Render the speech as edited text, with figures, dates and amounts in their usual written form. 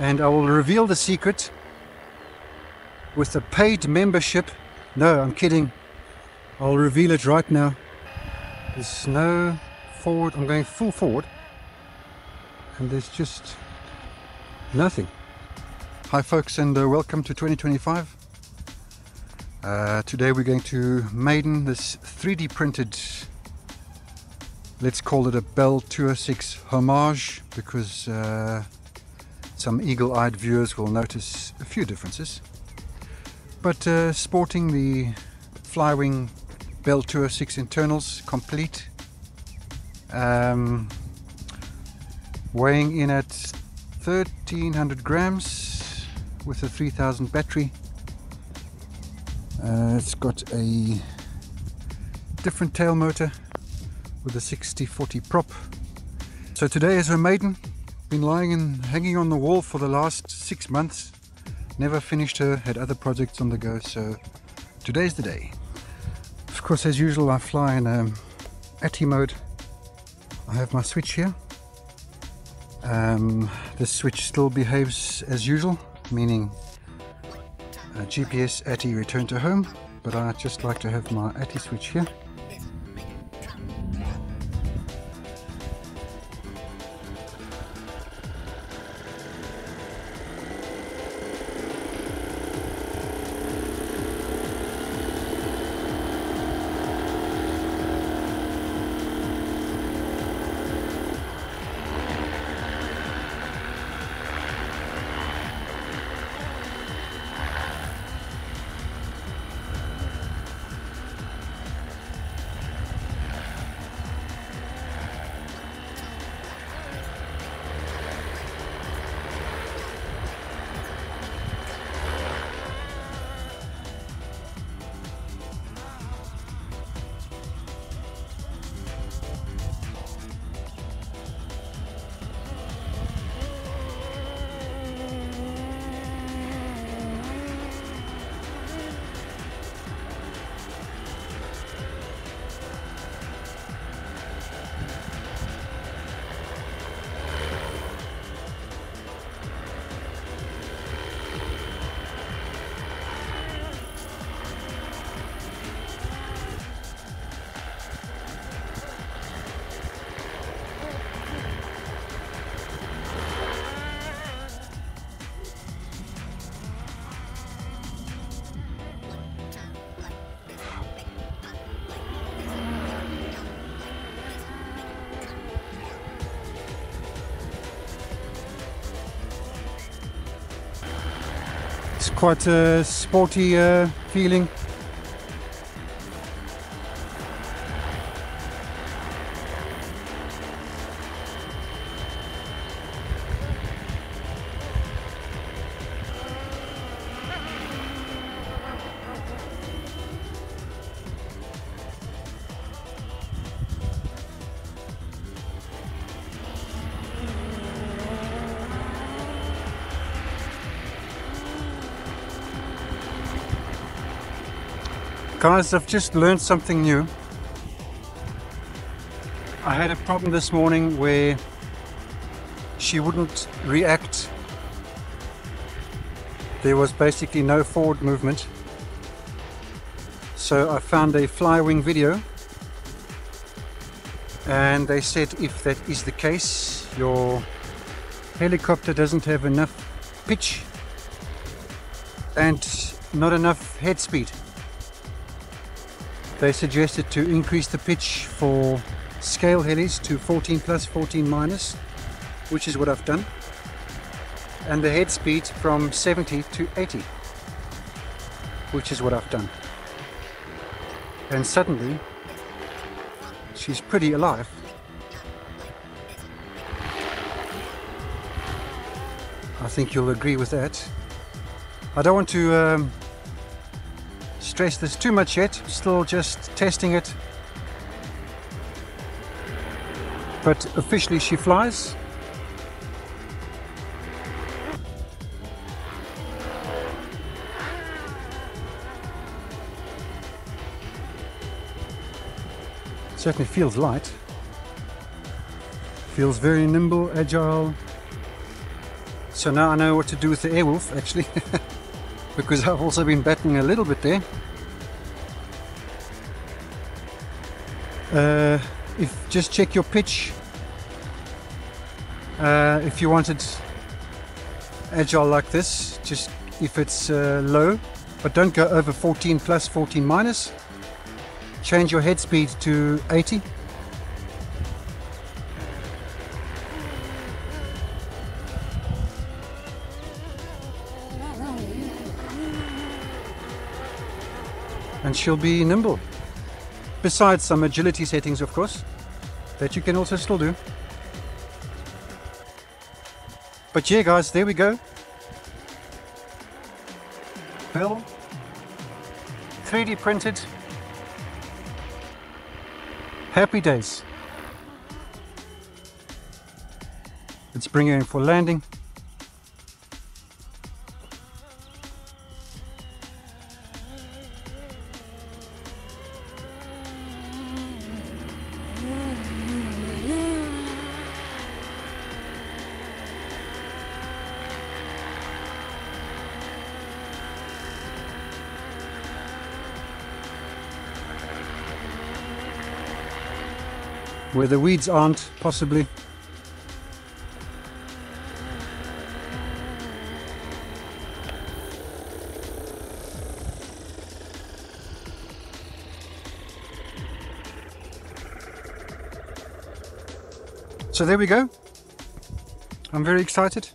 and I will reveal the secret with a paid membership. No, I'm kidding. I'll reveal it right now. There's no forward. I'm going full forward and there's just nothing. Hi folks, and welcome to 2025. Today we're going to maiden this 3D printed, let's call it a Bell 206 homage, because some eagle-eyed viewers will notice a few differences. But sporting the Flywing Bell 206 internals complete, weighing in at 1300 grams with a 3000 battery. It's got a different tail motor with a 60-40 prop. So today is her maiden. Been lying and hanging on the wall for the last 6 months. Never finished her, had other projects on the go, so today's the day. Of course, as usual, I fly in ATTI mode. I have my switch here. This switch still behaves as usual, meaning GPS ATTI return to home, but I just like to have my ATTI switch here. It's quite a sporty feeling. Guys, I've just learned something new. I had a problem this morning where she wouldn't react. There was basically no forward movement. So I found a Flywing video and they said if that is the case, your helicopter doesn't have enough pitch and not enough head speed. They suggested to increase the pitch for scale helis to 14+, 14-, which is what I've done, and the head speed from 70 to 80, which is what I've done. And suddenly, she's pretty alive. I think you'll agree with that. I don't want to stress this too much yet, still just testing it, but officially she flies. Certainly feels light, feels very nimble, agile, So now I know what to do with the Airwolf, actually, because I've also been batting a little bit there. Just check your pitch. If you want it agile like this, just if it's low, but don't go over 14 plus, 14 minus. Change your head speed to 80. And she'll be nimble. Besides some agility settings, of course, that you can also still do. But yeah, guys, there we go. Bell, 3D printed. Happy days. Let's bring her in for landing. Where the weeds aren't, possibly. So there we go. I'm very excited.